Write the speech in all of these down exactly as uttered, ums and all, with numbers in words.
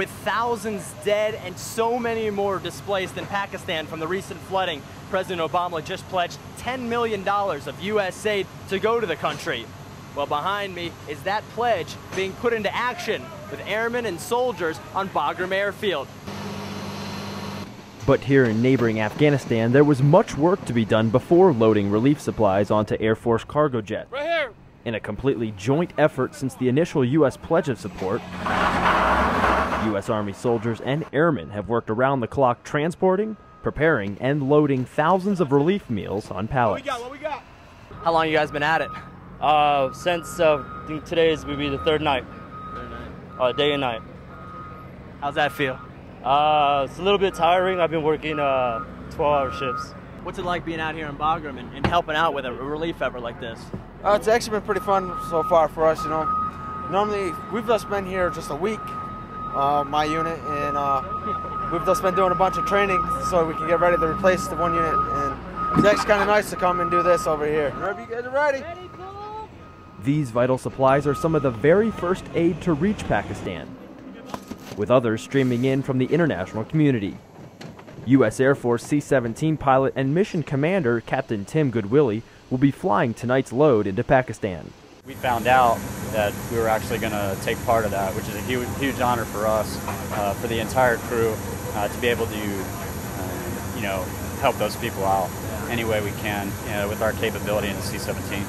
with thousands dead and so many more displaced in Pakistan from the recent flooding. President Obama just pledged ten million dollars of U S aid to go to the country. Well, behind me is that pledge being put into action with airmen and soldiers on Bagram Airfield. But here in neighboring Afghanistan, there was much work to be done before loading relief supplies onto Air Force cargo jets. Right here! In a completely joint effort since the initial U S pledge of support, U S Army soldiers and airmen have worked around the clock transporting, preparing, and loading thousands of relief meals on pallets. What we got, what we got? How long you guys been at it? Uh, since uh, I think today's would be the third night. Third night? Uh, day and night. How's that feel? Uh, it's a little bit tiring. I've been working uh, twelve hour shifts. What's it like being out here in Bagram and, and helping out with a relief effort like this? Uh, it's actually been pretty fun so far for us, you know. Normally, we've just been here just a week, uh, my unit, and uh, we've just been doing a bunch of training so we can get ready to replace the one unit. And it's actually kind of nice to come and do this over here. Whenever you guys are ready. Ready, cool. These vital supplies are some of the very first aid to reach Pakistan, with others streaming in from the international community. U S Air Force C seventeen pilot and mission commander Captain Tim Goodwillie will be flying tonight's load into Pakistan. We found out that we were actually going to take part of that, which is a huge, huge honor for us, uh, for the entire crew, uh, to be able to, uh, you know, help those people out any way we can, you know, with our capability in the C seventeen.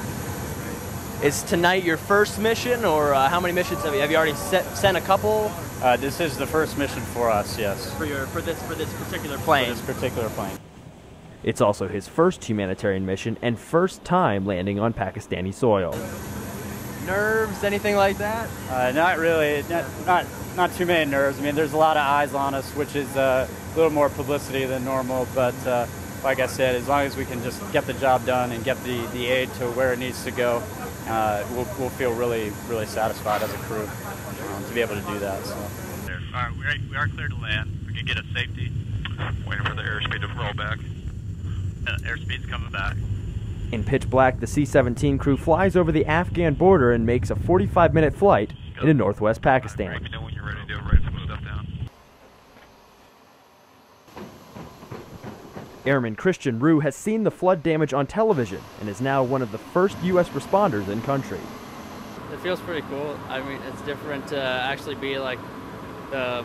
Is tonight your first mission, or uh, how many missions have you, have you already set, sent a couple? Uh, this is the first mission for us, yes. For, your, for, this, for this particular plane? For this particular plane. It's also his first humanitarian mission and first time landing on Pakistani soil. Nerves, anything like that? Uh, not really, not, not, not too many nerves. I mean, there's a lot of eyes on us, which is uh, a little more publicity than normal, but uh, like I said, as long as we can just get the job done and get the, the aid to where it needs to go, uh, we'll, we'll feel really, really satisfied as a crew um, to be able to do that. So. All right, we are clear to land. We can get a safety. Waiting for the airspeed to roll back. Uh, airspeed's coming back. In pitch black, the C seventeen crew flies over the Afghan border and makes a forty-five minute flight Go. into northwest Pakistan. All right, Frank, you know when you're ready to do it, right foot up down. Airman Christian Roux has seen the flood damage on television and is now one of the first U S responders in country. It feels pretty cool. I mean, it's different to actually be like the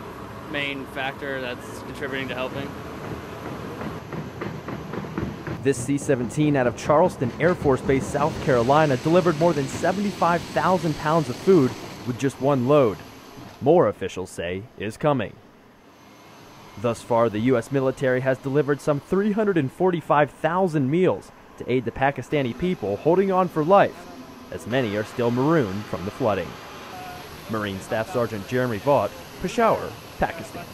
main factor that's contributing to helping. This C seventeen out of Charleston Air Force Base, South Carolina, delivered more than seventy-five thousand pounds of food with just one load. More, officials say, is coming. Thus far, the U S military has delivered some three hundred forty-five thousand meals to aid the Pakistani people holding on for life, as many are still marooned from the flooding. Marine Staff Sergeant Jeremy Vaught, Peshawar, Pakistan.